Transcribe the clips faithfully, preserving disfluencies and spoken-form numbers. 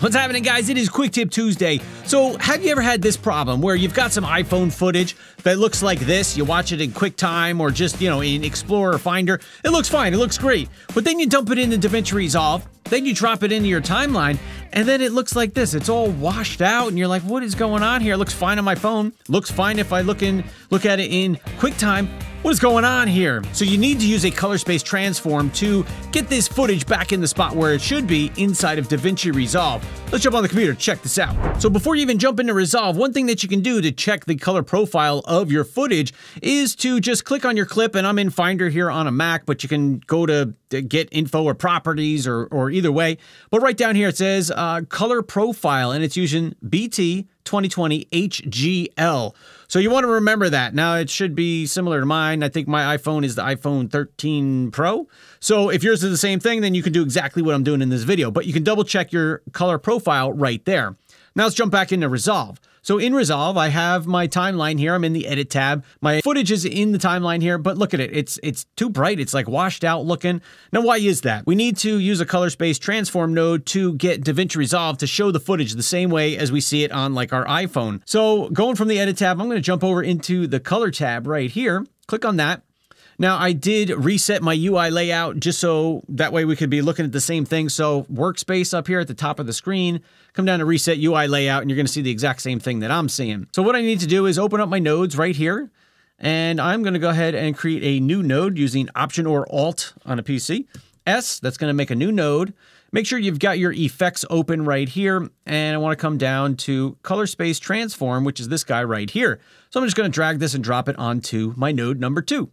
What's happening, guys? It is Quick Tip Tuesday. So have you ever had this problem where you've got some iPhone footage that looks like this? You watch it in QuickTime or just, you know, in Explorer or Finder. It looks fine. It looks great. But then you dump it into DaVinci Resolve. Then you drop it into your timeline. And then it looks like this. It's all washed out. And you're like, what is going on here? It looks fine on my phone. Looks fine if I look, in, look at it in QuickTime. What is going on here? So you need to use a Color Space Transform to get this footage back in the spot where it should be inside of DaVinci Resolve. Let's jump on the computer, check this out. So before you even jump into Resolve, one thing that you can do to check the color profile of your footage is to just click on your clip, and I'm in Finder here on a Mac, but you can go to get info or properties or, or either way. But right down here it says uh, color profile, and it's using B T twenty twenty H G L. So you want to remember that. Now it should be similar to mine. I think my iPhone is the iPhone thirteen Pro. So if yours is the same thing, then you can do exactly what I'm doing in this video, but you can double check your color profile right there. Now let's jump back into Resolve. So in Resolve, I have my timeline here. I'm in the edit tab. My footage is in the timeline here, but look at it. It's it's too bright. It's like washed out looking. Now, why is that? We need to use a Color Space Transform node to get DaVinci Resolve to show the footage the same way as we see it on like our iPhone. So going from the edit tab, I'm going to jump over into the color tab right here. Click on that. Now, I did reset my U I layout just so that way we could be looking at the same thing. So workspace up here at the top of the screen, come down to reset U I layout, and you're going to see the exact same thing that I'm seeing. So what I need to do is open up my nodes right here, and I'm going to go ahead and create a new node using Option or Alt on a P C. S, that's going to make a new node. Make sure you've got your effects open right here, and I want to come down to Color Space Transform, which is this guy right here. So I'm just going to drag this and drop it onto my node number two.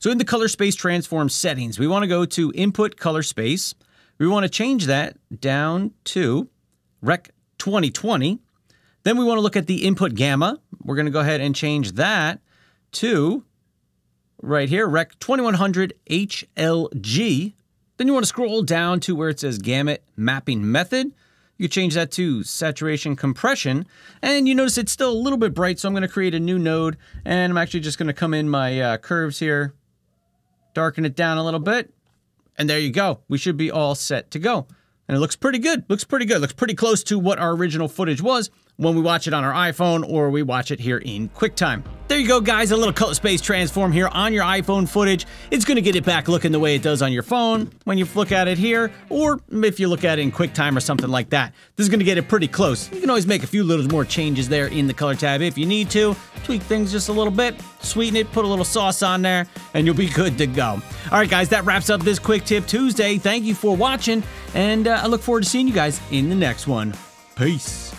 So in the Color Space Transform settings, we want to go to Input Color Space. We want to change that down to Rec twenty twenty. Then we want to look at the Input Gamma. We're going to go ahead and change that to, right here, Rec twenty-one hundred H L G. Then you want to scroll down to where it says Gamut Mapping Method. You change that to Saturation Compression, and you notice it's still a little bit bright, so I'm going to create a new node, and I'm actually just going to come in my uh, curves here. Darken it down a little bit, and there you go. We should be all set to go, and it looks pretty good. Looks pretty good. Looks pretty close to what our original footage was when we watch it on our iPhone or we watch it here in QuickTime. There you go, guys. A little Color Space Transform here on your iPhone footage. It's going to get it back looking the way it does on your phone when you look at it here, or if you look at it in QuickTime or something like that. This is going to get it pretty close. You can always make a few little more changes there in the color tab if you need to. Tweak things just a little bit, sweeten it, put a little sauce on there, and you'll be good to go. All right, guys, that wraps up this Quick Tip Tuesday. Thank you for watching, and uh, I look forward to seeing you guys in the next one. Peace.